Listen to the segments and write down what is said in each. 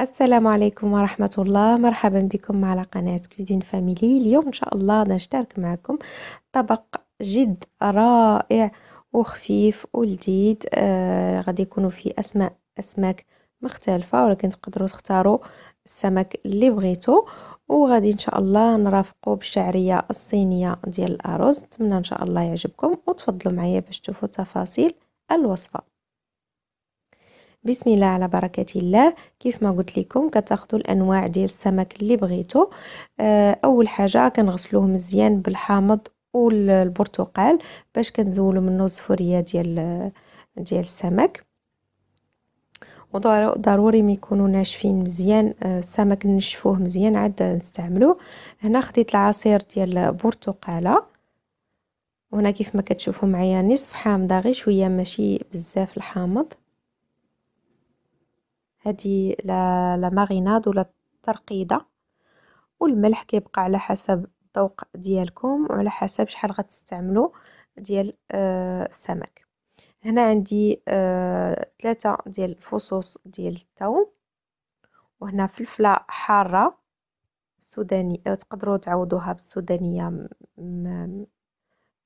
السلام عليكم ورحمة الله. مرحبا بكم على قناة كوزين فاميلي. اليوم إن شاء الله نشترك معكم طبق جد رائع وخفيف ولذيذ. غادي يكونوا فيه أسماك مختلفة، ولكن تقدروا تختاروا السمك اللي بغيتو. وغادي إن شاء الله نرافقوا بالشعرية الصينية ديال الأرز. نتمنى إن شاء الله يعجبكم، وتفضلوا معايا باش تشوفوا تفاصيل الوصفة. بسم الله على بركة الله. كيف ما قلت لكم كتاخذوا الانواع ديال السمك اللي بغيتو. اول حاجه كنغسلوه مزيان بالحامض والبرتقال باش كنزولوا منه الزفوريه ديال السمك، وضروري ما يكونوا ناشفين مزيان. السمك نشفوه مزيان عاد نستعملوه. هنا خديت العصير ديال برتقاله، وهنا كيف ما كتشوفوا معايا نصف حامضه، غير شويه ماشي بزاف الحامض. هذه لا ماريناد ولا الترقيده، والملح كيبقى على حسب الذوق ديالكم وعلى حسب شحال غتستعملوا ديال السمك. هنا عندي 3 ديال الفصوص ديال الثوم، وهنا فلفله حاره سوداني، تقدروا تعوضوها بالسودانيه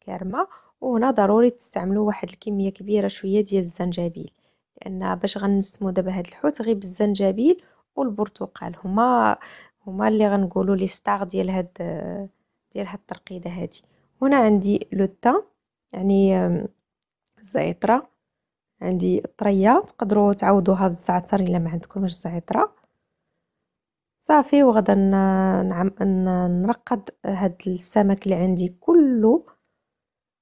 كارمه. وهنا ضروري تستعملوا واحد الكميه كبيره شويه ديال الزنجبيل، لان باش غنسمو دابا هاد الحوت غير بالزنجبيل والبرتقال، هما اللي غنقولوا لي ستار ديال هاد الترقيده هادي. هنا عندي لو تا يعني الزعتره، عندي الطريه، تقدروا تعوضوها بالزعتر الا ما عندكمش الزعتره. صافي، وغدا نرقد هاد السمك اللي عندي كله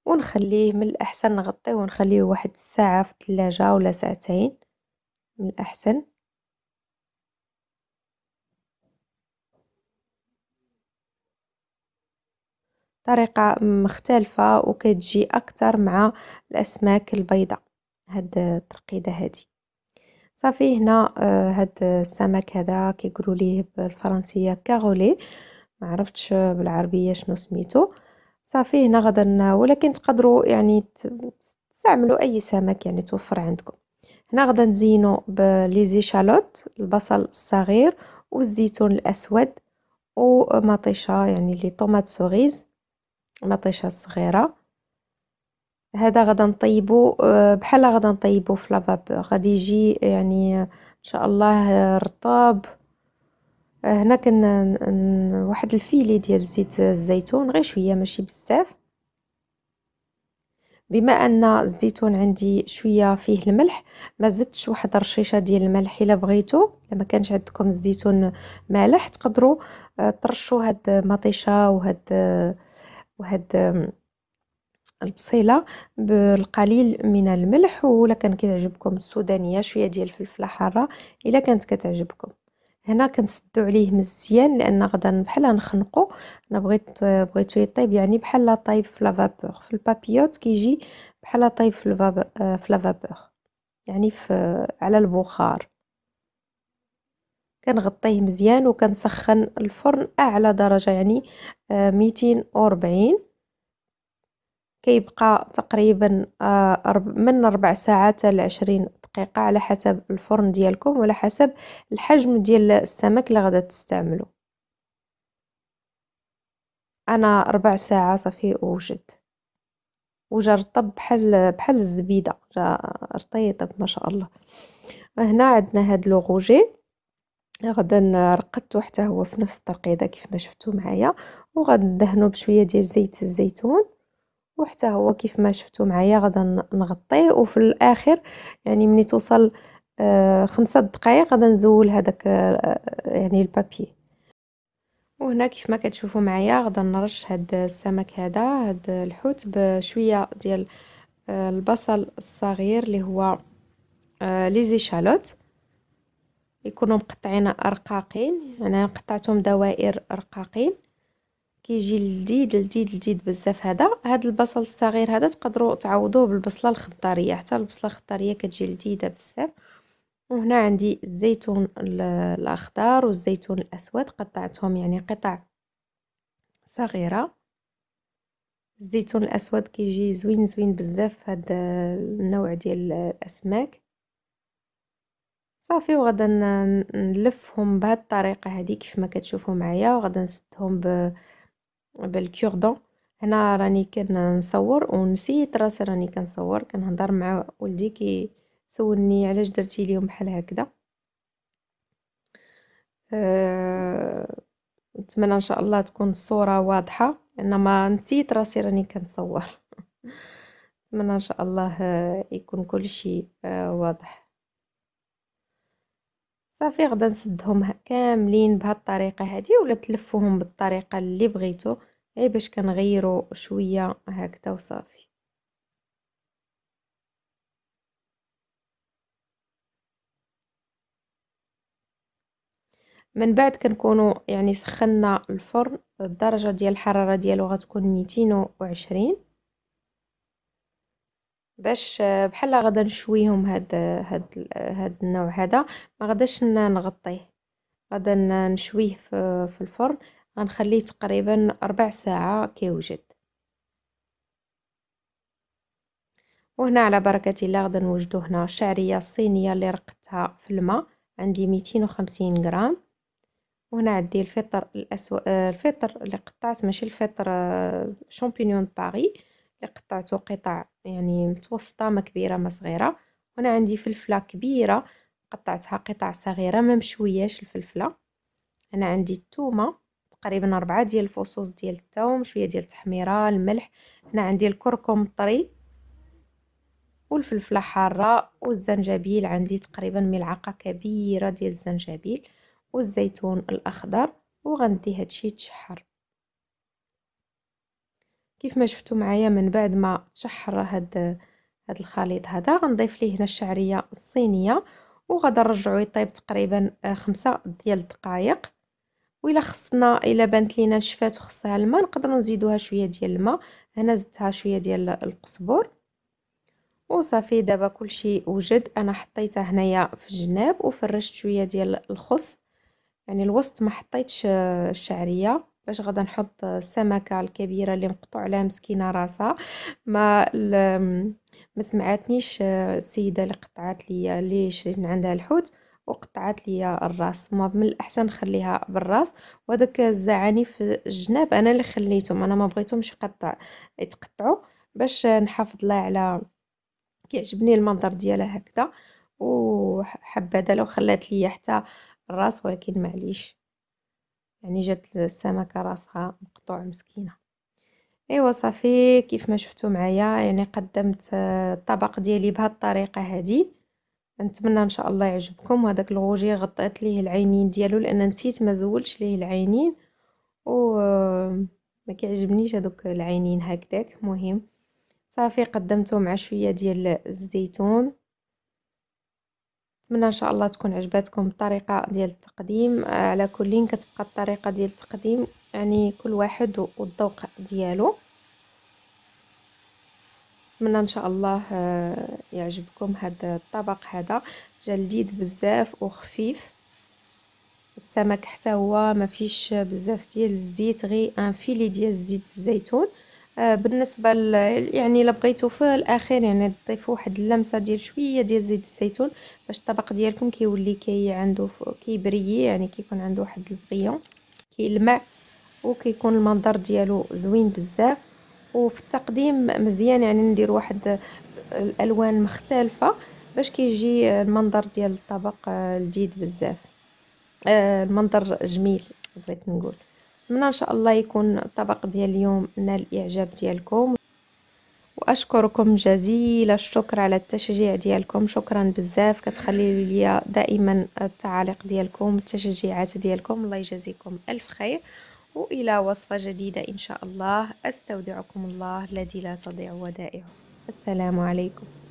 ونخليه. من الاحسن نغطيه ونخليه واحد الساعه في الثلاجه ولا ساعتين من الاحسن. طريقه مختلفه وكتجي اكثر مع الاسماك البيضاء هاد الترقيده هادي. صافي، هنا هاد السمك هذا كيقولوا ليه بالفرنسيه كاغولي، ما عرفتش بالعربيه شنو سميتو. صافي، هنا غدا ولكن تقدروا يعني تستعملوا اي سمك يعني توفر عندكم. هنا غدا نزينو بليزي شالوت، البصل الصغير والزيتون الاسود ومطيشه يعني لي طوماط سوغيز، مطيشه صغيره. هذا غدا نطيبو بحال غدا نطيبو في لافاب، غادي يجي يعني ان شاء الله رطاب. هنا كن واحد الفيلي ديال زيت الزيتون، غير شويه ماشي بزاف. بما ان الزيتون عندي شويه فيه الملح، ما زدتش واحد رشيشه ديال الملح. الا بغيتو لما كانش عندكم الزيتون مالح تقدروا ترشوا هاد مطيشه وهاد البصيله بالقليل من الملح، ولا كان كيعجبكم السودانيه شويه ديال الفلفله حاره الا كانت كتعجبكم. هنا كنسدو عليه مزيان لان غدا بحال نخنقو. انا بغيتو يطيب يعني بحال طايب في لافابور، في البابيوت كيجي بحال طايب في لافابور يعني على البخار. كنغطيه مزيان وكنسخن الفرن اعلى درجه يعني 240، كيبقى تقريبا من 4 ساعات ل 20 دقيقه على حسب الفرن ديالكم ولا حسب الحجم ديال السمك اللي غادا تستعملوا. انا 4 ساعه صافي وجا رطب بحال الزبيده، جا رطيب ما شاء الله. هنا عندنا هاد لوغوجي غدا رقدتو حتى هو في نفس الترقيده كيف ما شفتو معايا، وغادي ندهنو بشويه ديال زيت الزيتون، وحتى هو كيف ما شفتوا معايا غدا نغطيه. وفي الاخر يعني ملي توصل 5 دقائق غدا نزول هذاك يعني البابي. وهنا كيف ما كتشوفوا معايا غدا نرش هاد السمك هاد الحوت بشويه ديال البصل الصغير اللي هو ليزي شالوت، يكونوا مقطعين رقاقين. انا قطعتهم دوائر رقاقين، كيجي لذيذ لذيذ لذيذ بزاف. هذا البصل الصغير هذا تقدروا تعوضوه بالبصله الخضاريه، حتى البصله الخضاريه كتجي لذيذه بزاف. وهنا عندي الزيتون الاخضر والزيتون الاسود، قطعتهم يعني قطع صغيره. الزيتون الاسود كيجي زوين زوين بزاف هذا النوع ديال الاسماك. صافي. وغدا نلفهم بهاد الطريقه هذه كيف ما كتشوفوا معايا، وغدا نسدهم بالكوردون. هنا راني كنصور ونسيت راسي راني كنصور، كنهضر مع ولدي كيسولني علاش درتي ليهم بحال هكذا. نتمنى ان شاء الله تكون الصوره واضحه، انا ما نسيت راسي راني كنصور. نتمنى ان شاء الله يكون كل شيء واضح. صافي غدا نسدهم كاملين بهذه الطريقه هذه، ولا تلفوهم بالطريقه اللي بغيتو، غير باش كنغيرو شويه هكذا وصافي. من بعد كنكونوا يعني سخنا الفرن، الدرجه ديال الحراره ديالو غتكون 220 باش بحال غدا نشويهم. هاد النوع هذا ما غاداش نغطيه، غدا نشويه في الفرن، غنخليه تقريبا 4 ساعه كيوجد. وهنا على بركه الله غدا نوجدو هنا الشعريه الصينيه اللي رقدتها في الماء، عندي 250 غرام. وهنا عندي الفطر الفطر اللي قطعت، ماشي الفطر شامبينيون باري اللي قطعته قطع يعني متوسطه، ما كبيره ما صغيره. هنا عندي فلفله كبيره قطعتها قطع صغيره ما مشوياش الفلفله. انا عندي الثومه تقريبا 4 ديال الفصوص ديال الثوم، شويه ديال التحميره، الملح. هنا عندي الكركم طري والفلفله حاره والزنجبيل، عندي تقريبا ملعقه كبيره ديال الزنجبيل والزيتون الاخضر. وغندي هادشي تشحر كيف ما شفتوا معايا. من بعد ما تشحر هاد الخليط هذا غنضيف ليه هنا الشعريه الصينيه، وغادي نرجعو يطيب تقريبا 5 ديال الدقائق. وإلا خصنا الا بانت لينا نشفات وخصها الماء نقدروا نزيدوها شويه ديال الماء. هنا زدتها شويه ديال القزبر وصافي. دابا كلشي وجد. انا حطيته هنايا في الجناب وفرشت شويه ديال الخس، يعني الوسط ما حطيتش الشعريه باش غدا نحط السمكه الكبيره اللي مقطوع عليها مسكينه راسها. ما سمعتنيش السيده اللي قطعت لي، اللي شريت من عندها الحوت وقطعت لي الراس. ما من الاحسن نخليها بالراس، وهذاك الزعاني في الجناب انا اللي خليتهم، انا ما بغيتهمش يتقطعوا باش نحافظ لها على كيعجبني المنظر ديالها هكذا. وحبذا لو خلات لي حتى الراس، ولكن معليش يعني جات السمكه راسها مقطوع مسكينه. ايوا صافي كيف ما شفتوا معايا، يعني قدمت الطبق ديالي بهذه الطريقه هذه. نتمنى ان شاء الله يعجبكم. وهذاك الغوجي غطيت ليه العينين ديالو لان نسيت ما زولتش ليه العينين، وما كيعجبنيش هذوك العينين هكذاك. مهم صافي قدمته مع شويه ديال الزيتون. نتمنى ان شاء الله تكون عجباتكم الطريقه ديال التقديم. على كلين كتبقى الطريقه ديال التقديم يعني كل واحد والذوق ديالو. نتمنى ان شاء الله يعجبكم هذا الطبق. هذا جا لذيذ بزاف وخفيف، السمك حتى هو ما فيش بزاف ديال الزيت، غير ان فيلي ديال زيت الزيتون. بالنسبه يعني الا بغيتو في الاخير يعني تضيفوا واحد اللمسه ديال شويه ديال زيت الزيتون باش الطبق ديالكم كيولي عنده كيبري، يعني كيكون عنده واحد البغيون كيلمع وكيكون المنظر ديالو زوين بزاف. وفي التقديم مزيان يعني ندير واحد الالوان مختلفه باش كيجي المنظر ديال الطبق لذيذ بزاف، المنظر جميل بغيت نقول. نتمنى ان شاء الله يكون الطبق ديال اليوم نال الاعجاب ديالكم، واشكركم جزيل الشكر على التشجيع ديالكم. شكرا بزاف، كتخليو ليا دائما التعاليق ديالكم التشجيعات ديالكم. الله يجازيكم الف خير. والى وصفه جديده ان شاء الله، استودعكم الله الذي لا تضيع ودائعه. السلام عليكم.